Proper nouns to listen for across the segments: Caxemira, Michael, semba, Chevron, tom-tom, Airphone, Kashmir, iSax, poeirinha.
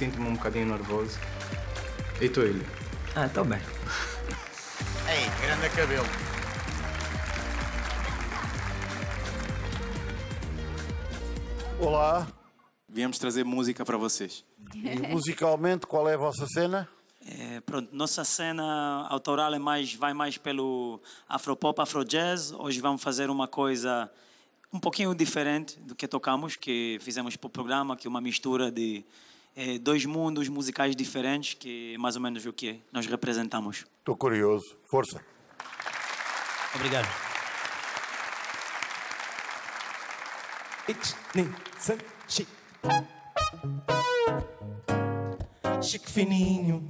Sinto-me um bocadinho nervoso. E tu, Ilha? Ah, estou bem. Ei, grande cabelo. Olá. Viemos trazer música para vocês. E musicalmente, qual é a vossa cena? Pronto, nossa cena autoral vai mais pelo afropop, afrojazz. Hoje vamos fazer uma coisa um pouquinho diferente do que tocamos, que fizemos para o programa, que é uma mistura de dois mundos musicais diferentes, que é mais ou menos o que nós representamos. Estou curioso. Força. Obrigado. Chique. Chique fininho.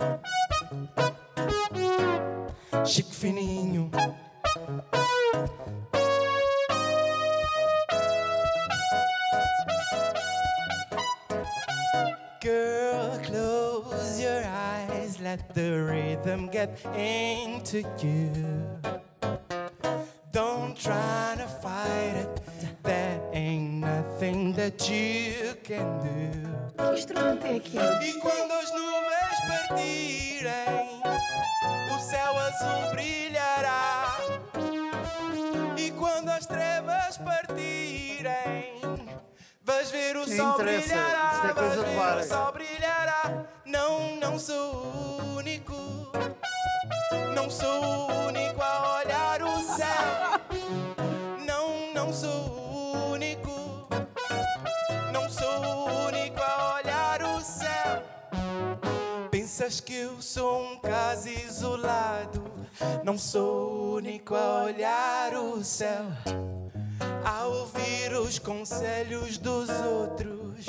Chique fininho. Girl, close your eyes, let the rhythm get into you. Don't try to fight it, there ain't nothing that you can do. Que instrumento é aqui? E quando as nuvens partirem, o céu azul brilhará. E quando as trevas partirem, vais ver o sol brilhará. O sol brilhará. Não sou único. Não sou único a olhar o céu. Não sou único. Não sou único a olhar o céu. Pensas que eu sou um caso isolado? Não sou único a olhar o céu, a ouvir os conselhos dos outros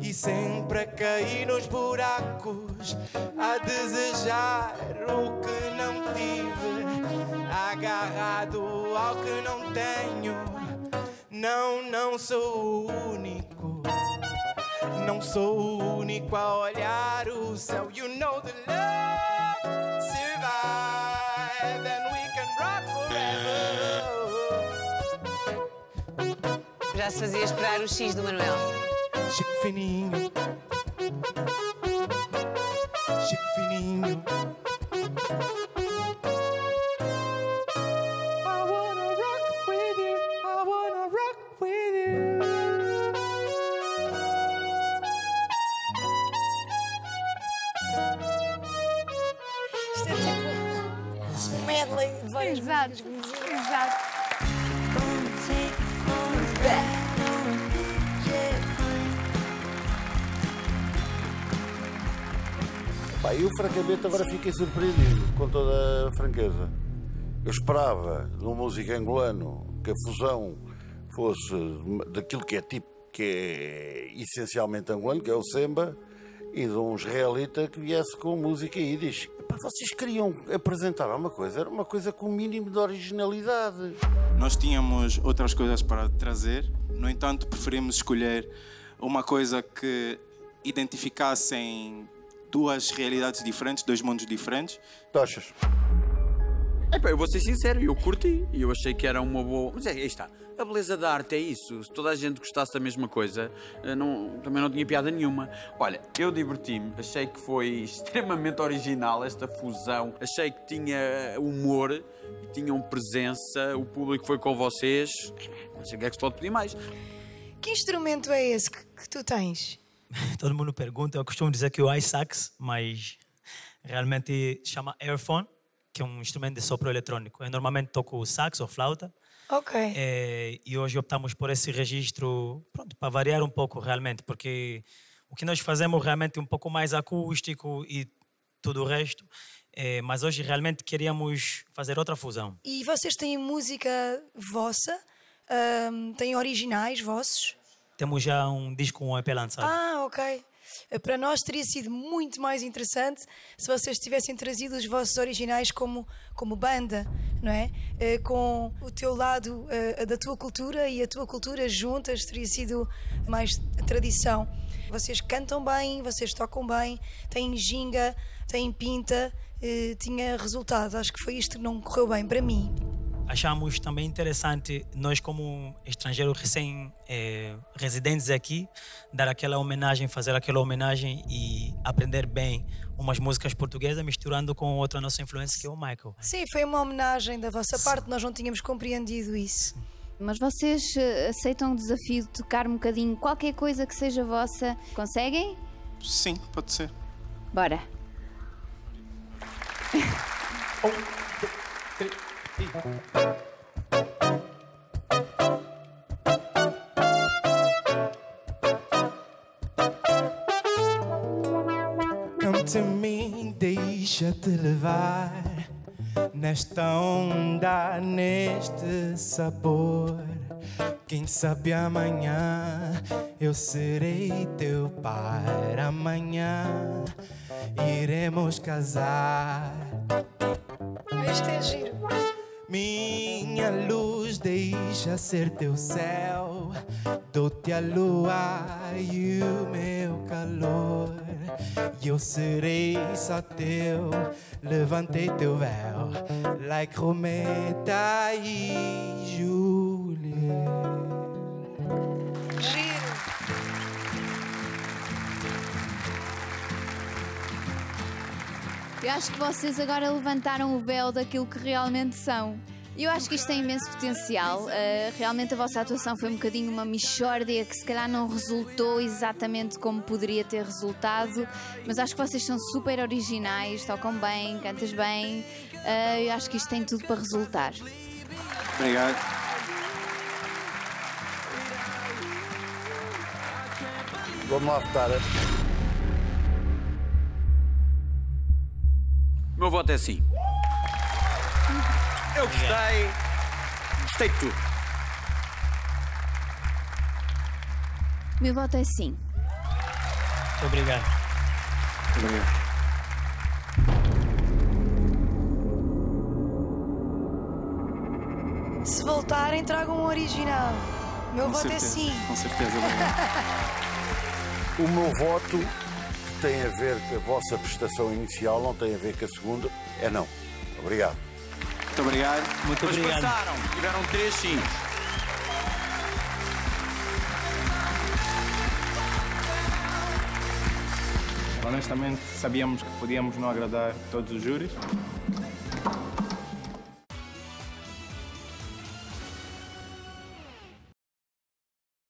e sempre a cair nos buracos, a desejar o que não tive, agarrado ao que não tenho. Não sou único. Não sou único a olhar o céu. You know the love survive and we can rock forever. Já se fazia esperar o X do Manuel. Chique fininho, chique fininho. I wanna rock with you, I wanna rock with you. Isto é medley de várias músicas. Exato. Pá, eu francamente agora fiquei surpreendido, com toda a franqueza. Eu esperava, num músico angolano, que a fusão fosse daquilo que é tipo, que é essencialmente angolano, que é o semba, e de um israelita que viesse com música ídis. Pá, vocês queriam apresentar alguma coisa, era uma coisa com o mínimo de originalidade. Nós tínhamos outras coisas para trazer, no entanto, preferimos escolher uma coisa que identificassem duas realidades diferentes, dois mundos diferentes. Tochas. Eu vou ser sincero, eu curti. Eu achei que era uma boa... Mas aí está, a beleza da arte é isso. Se toda a gente gostasse da mesma coisa, também não tinha piada nenhuma. Olha, eu diverti-me. Achei que foi extremamente original esta fusão. Achei que tinha humor, tinham presença, o público foi com vocês. Não sei o que é que se pode pedir mais. Que instrumento é esse que tu tens? Todo mundo pergunta, eu costumo dizer que é o iSax, mas realmente se chama Airphone, que é um instrumento de sopro eletrônico. Eu normalmente toco sax ou flauta. Ok. E hoje optamos por esse registro, pronto, para variar um pouco realmente, porque o que nós fazemos realmente é um pouco mais acústico e tudo o resto, mas hoje realmente queríamos fazer outra fusão. E vocês têm música vossa? Têm originais vossos? Temos já um disco, um EP lançado. Ah, ok. Para nós teria sido muito mais interessante se vocês tivessem trazido os vossos originais como banda, não é? Com o teu lado da tua cultura e a tua cultura juntas, teria sido mais tradição. Vocês cantam bem, vocês tocam bem, têm ginga, têm pinta, tinha resultado. Acho que foi isto que não correu bem para mim. Achamos também interessante nós, como estrangeiros recém-residentes aqui, dar aquela homenagem, fazer aquela homenagem e aprender bem umas músicas portuguesas misturando com outra nossa influência, que é o Michael. Sim, foi uma homenagem da vossa parte, nós não tínhamos compreendido isso. Mas vocês aceitam o desafio de tocar um bocadinho qualquer coisa que seja vossa? Conseguem? Sim, pode ser. Bora! 1, 2, 3, 4. Canta a mim, deixa-te levar nesta onda, neste sabor. Quem sabe amanhã eu serei teu pai. Amanhã iremos casar. Este é giro. Minha luz, deixa ser teu céu. Dou-te a lua e o meu calor. E eu serei só teu. Levantei teu véu, like Rometa e Julieta. Giro. Eu acho que vocês agora levantaram o véu daquilo que realmente são. Eu acho que isto tem imenso potencial. Realmente a vossa atuação foi um bocadinho uma mixórdia que se calhar não resultou exatamente como poderia ter resultado, mas acho que vocês são super originais, tocam bem, cantas bem. Eu acho que isto tem tudo para resultar. Obrigado. Vamos lá votar. O meu voto é sim. Eu gostei. Gostei de tudo. Meu voto é sim. Muito obrigado. Obrigado. Se voltarem, tragam um original. Meu voto é sim. Com certeza. O meu voto tem a ver com a vossa prestação inicial, não tem a ver com a segunda. É não. Obrigado. Muito obrigado. Muito obrigado. Mas passaram, tiveram 3 sims. Honestamente, sabíamos que podíamos não agradar todos os júris.